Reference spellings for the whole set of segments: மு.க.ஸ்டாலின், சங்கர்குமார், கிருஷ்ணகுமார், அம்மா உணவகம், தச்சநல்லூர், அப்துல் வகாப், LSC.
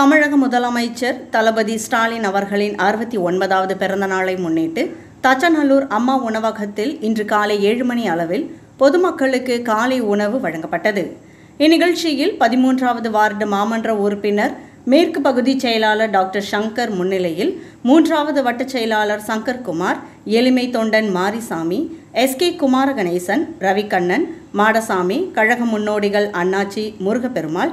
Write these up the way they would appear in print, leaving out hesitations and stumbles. தமிழக முதலமைச்சர் தளபதி ஸ்டாலின் அவர்களின் 69வது பிறந்த நாளை முன்னிட்டு தச்சநல்லூர் அம்மா உணவகத்தில் இன்று காலை 7 மணி அளவில் பொதுமக்களுக்கு காலை உணவு வழங்கப்பட்டது. இந்நிகழ்ச்சியில் 13வது வார்டு மாமன்ற உறுப்பினர் மேற்கு பகுதி செயலாளர் டாக்டர் சங்கர் முன்னிலையில் 3வது வட்ட செயலாளர் சங்கர்குமார், எளிமை தொண்டன் மாரிசாமி, எஸ்கே குமார கணேசன், ரவிக்கண்ணன், மாடசாமி, கழக முன்னோடிகள் அண்ணாச்சி, முருகப்பெருமாள்,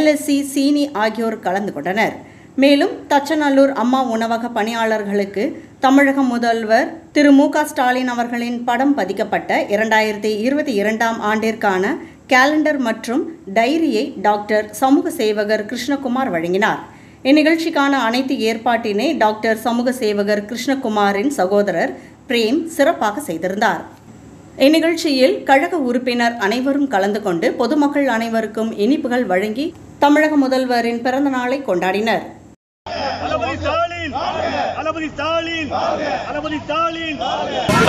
LSC சீனி ஆகியோர் கலந்து கொண்டனர். மேலும் தச்சநல்லூர் அம்மா உணவக பணியாளர்களுக்கு தமிழக முதல்வர் திரு மு.க.ஸ்டாலின் அவர்களின் படம் பதிக்கப்பட்ட 2022ஆம் ஆண்டிற்கான கேலண்டர் மற்றும் டைரியை டாக்டர் சமூக சேவகர் கிருஷ்ணகுமார் வழங்கினார். இந்நிகழ்ச்சிக்கான அனைத்து ஏற்பாட்டினை டாக்டர் சமூக சேவகர் கிருஷ்ணகுமாரின் சகோதரர் பிரேம் சிறப்பாக செய்திருந்தார். இந்நிகழ்ச்சியில் கழக உறுப்பினர் அனைவரும் கலந்து கொண்டு பொதுமக்கள் அனைவருக்கும் இனிப்புகள் வழங்கி தமிழக முதல்வரின் பிறந்த நாளை கொண்டாடினர்.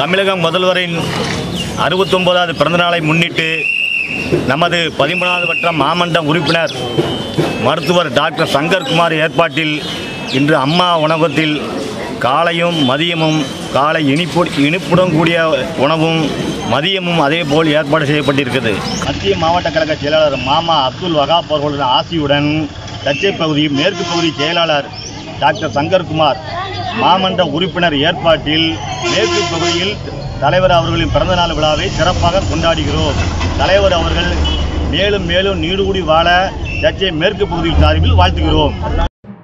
தமிழக முதல்வரின் 69வது பிறந்த நாளை முன்னிட்டு நமது 13வது வட்ட மாமன்ற உறுப்பினர் மருத்துவர் டாக்டர் சங்கர்குமார் ஏற்பாட்டில் இன்று அம்மா உணவகத்தில் காலையும் மதியமும் காலை இனிப்புடன் கூடிய உணவும் மதியமும் அதே போல் ஏற்பாடு செய்யப்பட்டிருக்கிறது. மத்திய மாவட்ட கழக செயலாளர் மாமா அப்துல் வகாப் அவர்களுடைய ஆசியுடன் தச்சை பகுதி மேற்கு பகுதி செயலாளர் டாக்டர் சங்கர்குமார் மாமன்ற உறுப்பினர் ஏற்பாட்டில் மேற்கு பகுதியில் தலைவர் அவர்களின் பிறந்தநாள் விழாவை சிறப்பாக கொண்டாடுகிறோம். தலைவர் அவர்கள் மேலும் மேலும் நீடுகூடி வாழ தச்சை மேற்கு பகுதியின் சார்பில் வாழ்த்துகிறோம்.